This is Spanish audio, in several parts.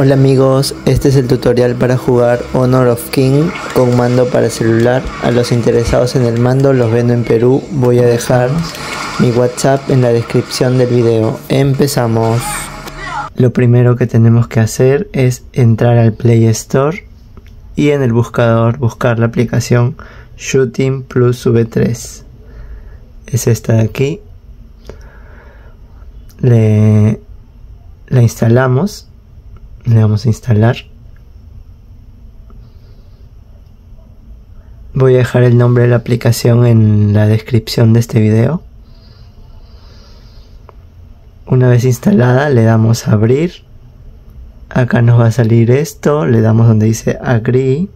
Hola amigos, este es el tutorial para jugar Honor of Kings con mando para celular. A los interesados en el mando los vendo en Perú. Voy a dejar mi WhatsApp en la descripción del video. Empezamos. Lo primero que tenemos que hacer es entrar al Play Store y en el buscador buscar la aplicación Shooting Plus V3. Es esta de aquí. La instalamos. Le vamos a instalar. Voy a dejar el nombre de la aplicación en la descripción de este video. Una vez instalada le damos a abrir. Acá nos va a salir esto. Le damos donde dice Agree.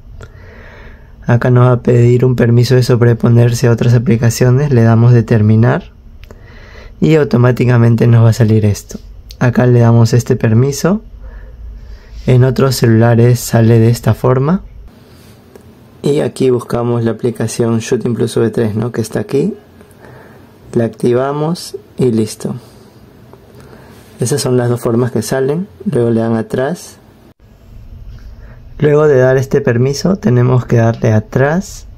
Acá nos va a pedir un permiso de sobreponerse a otras aplicaciones. Le damos Determinar. Y automáticamente nos va a salir esto. Acá le damos este permiso. En otros celulares sale de esta forma. Y aquí buscamos la aplicación Shooting Plus V3, ¿no? Que está aquí. La activamos y listo. Esas son las dos formas que salen. Luego le dan atrás. Luego de dar este permiso tenemos que darle atrás.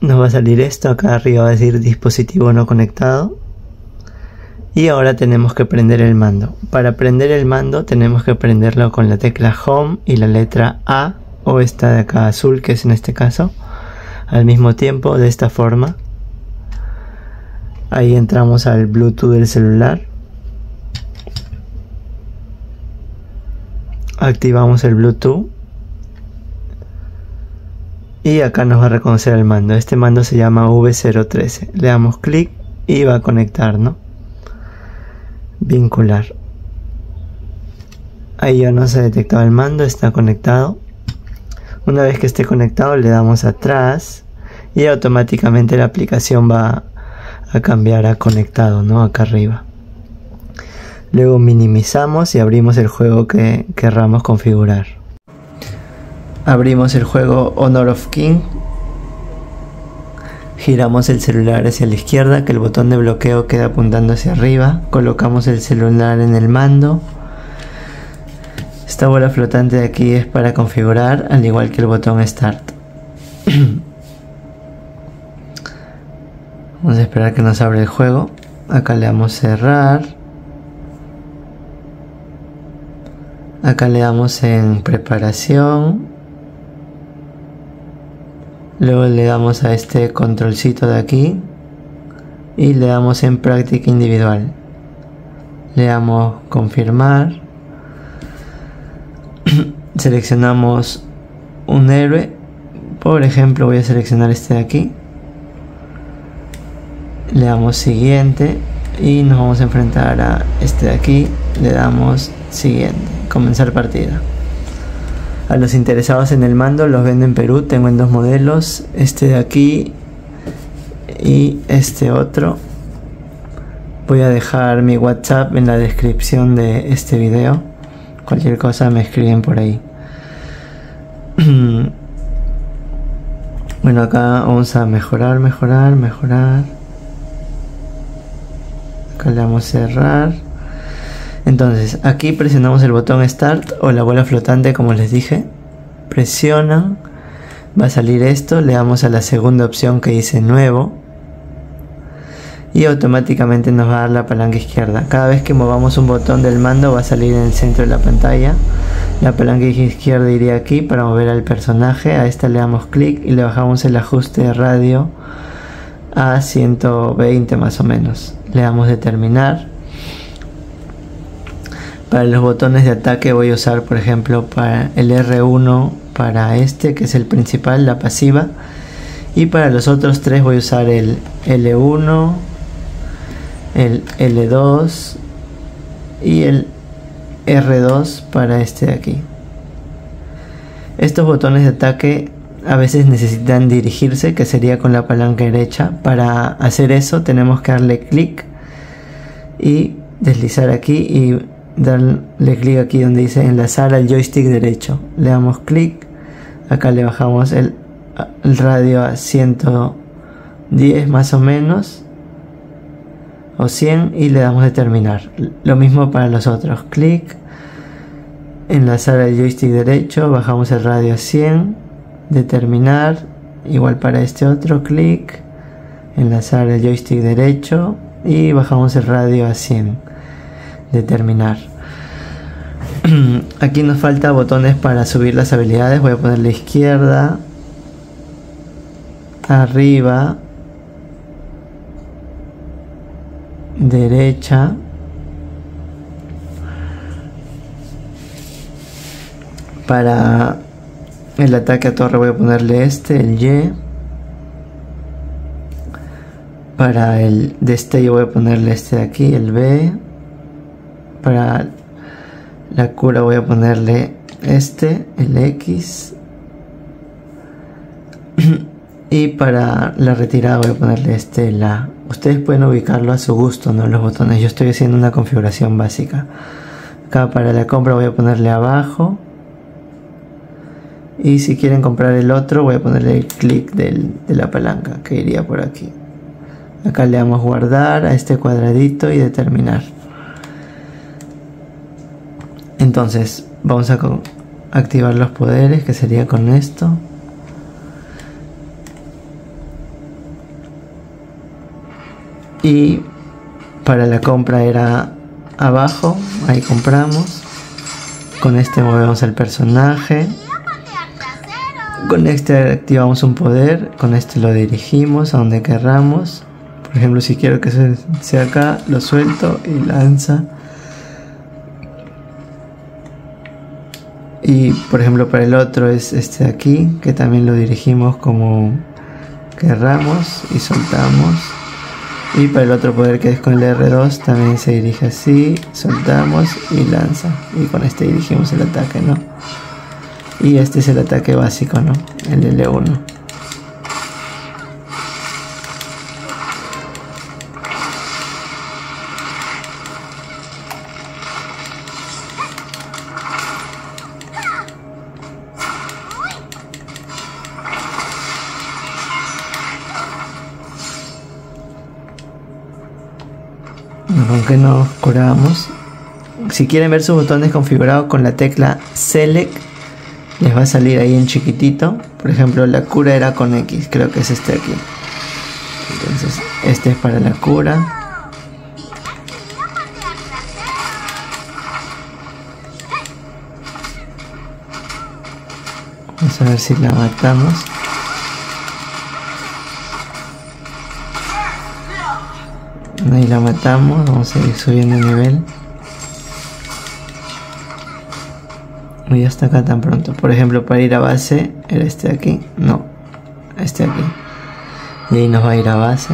Nos va a salir esto. Acá arriba va a decir dispositivo no conectado. Y ahora tenemos que prender el mando. Para prender el mando tenemos que prenderlo con la tecla Home y la letra A, o esta de acá azul, que es en este caso, al mismo tiempo, de esta forma. Ahí entramos al Bluetooth del celular. Activamos el Bluetooth. Y acá nos va a reconocer el mando. Este mando se llama V013. Le damos clic y va a conectar, ¿no? Vincular. Ahí ya nos ha detectado el mando, está conectado. Una vez que esté conectado le damos atrás y automáticamente la aplicación va a cambiar a conectado, ¿no? Acá arriba. Luego minimizamos y abrimos el juego que querramos configurar. Abrimos el juego Honor of Kings. Giramos el celular hacia la izquierda, que el botón de bloqueo queda apuntando hacia arriba. Colocamos el celular en el mando. Esta bola flotante de aquí es para configurar, al igual que el botón Start. Vamos a esperar que nos abra el juego. Acá le damos cerrar. Acá le damos en preparación. Luego le damos a este controlcito de aquí y le damos en práctica individual. Le damos confirmar. Seleccionamos un héroe. Por ejemplo, voy a seleccionar este de aquí. Le damos siguiente y nos vamos a enfrentar a este de aquí. Le damos siguiente. Comenzar partida. A los interesados en el mando los vendo en Perú, tengo en dos modelos, este de aquí y este otro. Voy a dejar mi WhatsApp en la descripción de este video, cualquier cosa me escriben por ahí. Bueno, acá vamos a mejorar. Acá le damos cerrar. Entonces, aquí presionamos el botón Start o la bola flotante, como les dije. Presionan, va a salir esto, le damos a la segunda opción que dice Nuevo. Y automáticamente nos va a dar la palanca izquierda. Cada vez que movamos un botón del mando va a salir en el centro de la pantalla. La palanca izquierda iría aquí para mover al personaje. A esta le damos clic y le bajamos el ajuste de radio a 120 más o menos. Le damos Determinar. Para los botones de ataque voy a usar, por ejemplo, para el R1 para este, que es el principal, la pasiva. Y para los otros tres voy a usar el L1, el L2 y el R2 para este de aquí. Estos botones de ataque a veces necesitan dirigirse, que sería con la palanca derecha. Para hacer eso tenemos que darle clic y deslizar aquí y darle clic aquí donde dice enlazar al joystick derecho. Le damos clic, acá le bajamos el radio a 110 más o menos o 100 y le damos Determinar. Lo mismo para los otros, clic, enlazar el joystick derecho, bajamos el radio a 100, determinar, igual para este otro clic, enlazar el joystick derecho y bajamos el radio a 100, determinar. Aquí nos falta botones para subir las habilidades. Voy a ponerle izquierda, arriba, derecha, para el ataque a torre voy a ponerle el Y, para el destello voy a ponerle de aquí, el B, para la cura voy a ponerle el X, y para la retirada voy a ponerle el A. Ustedes pueden ubicarlo a su gusto, ¿no?, los botones. Yo estoy haciendo una configuración básica. Acá para la compra voy a ponerle abajo, y si quieren comprar el otro voy a ponerle el clic de la palanca, que iría por aquí. Acá le damos guardar a cuadradito y determinar. Entonces vamos a activar los poderes, que sería con esto. Y para la compra era abajo, ahí compramos. Con movemos al personaje. Con activamos un poder, con lo dirigimos a donde querramos. Por ejemplo, si quiero que sea acá, lo suelto y lanza. Y por ejemplo para el otro es de aquí, que también lo dirigimos como querramos y soltamos. Y para el otro poder, que es con el R2, también se dirige así, soltamos y lanza. Y con dirigimos el ataque, ¿no? Y es el ataque básico, ¿no?, el L1. Aunque nos curamos. Si quieren ver sus botones configurados con la tecla Select, les va a salir ahí en chiquitito. Por ejemplo, la cura era con X, creo que es aquí. Entonces, es para la cura. Vamos a ver si la matamos. Ahí la matamos. Vamos a ir subiendo el nivel. Y hasta acá tan pronto. Por ejemplo, para ir a base era aquí, no, aquí, y ahí nos va a ir a base.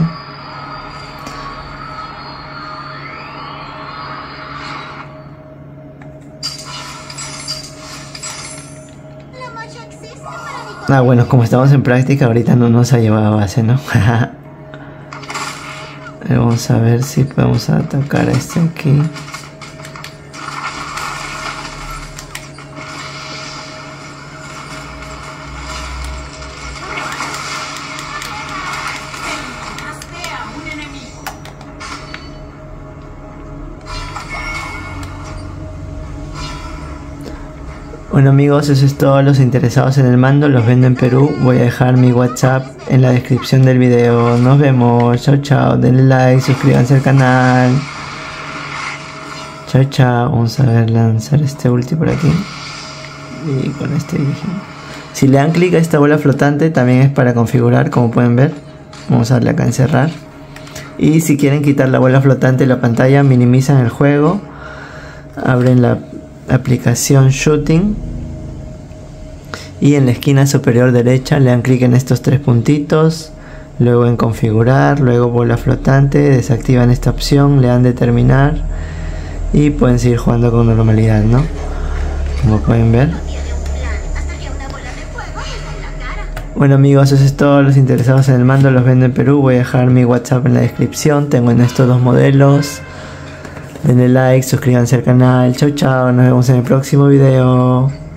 Ah, bueno, como estamos en práctica ahorita no nos ha llevado a base, ¿no? Vamos a ver si podemos atacar a aquí. Bueno amigos, eso es todo. Los interesados en el mando los vendo en Perú. Voy a dejar mi WhatsApp en la descripción del video. Nos vemos. Chao, chao. Denle like, suscríbanse al canal. Chao, chao. Vamos a ver lanzar ulti por aquí. Y con dirigimos. Si le dan clic a esta bola flotante, también es para configurar, como pueden ver. Vamos a darle acá en cerrar. Y si quieren quitar la bola flotante de la pantalla, minimizan el juego. Abren la aplicación Shooting y en la esquina superior derecha le dan clic en estos 3 puntitos, luego en configurar, luego bola flotante, desactivan esta opción, le dan determinar y pueden seguir jugando con normalidad, ¿no?, como pueden ver. Bueno amigos, eso es todo. Los interesados en el mando los vendo en Perú. Voy a dejar mi WhatsApp en la descripción. Tengo en estos 2 modelos. Denle like, suscríbanse al canal. Chao, chao. Nos vemos en el próximo video.